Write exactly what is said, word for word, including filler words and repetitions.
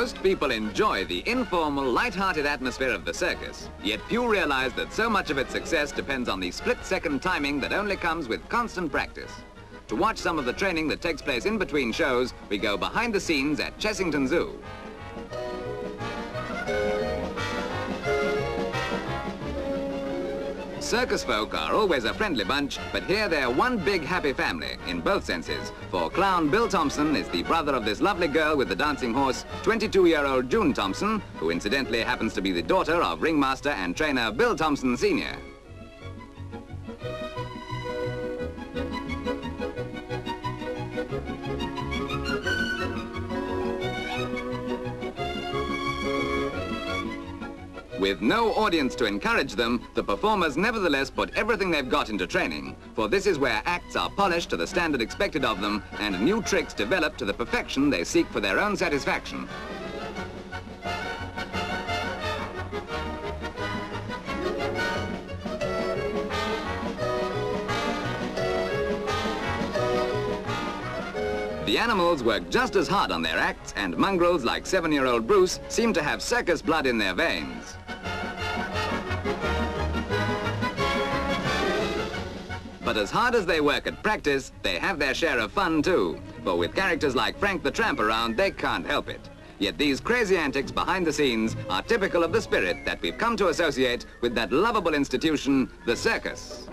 Most people enjoy the informal, light-hearted atmosphere of the circus, yet few realize that so much of its success depends on the split-second timing that only comes with constant practice. To watch some of the training that takes place in between shows, we go behind the scenes at Chessington Zoo. Circus folk are always a friendly bunch, but here they're one big happy family, in both senses, for clown Bill Thompson is the brother of this lovely girl with the dancing horse, twenty-two-year-old June Thompson, who incidentally happens to be the daughter of ringmaster and trainer Bill Thompson Senior With no audience to encourage them, the performers nevertheless put everything they've got into training, for this is where acts are polished to the standard expected of them and new tricks developed to the perfection they seek for their own satisfaction. The animals work just as hard on their acts, and mongrels like seven-year-old Bruce seem to have circus blood in their veins. But as hard as they work at practice, they have their share of fun too, for with characters like Frank the Tramp around, they can't help it. Yet these crazy antics behind the scenes are typical of the spirit that we've come to associate with that lovable institution, the circus.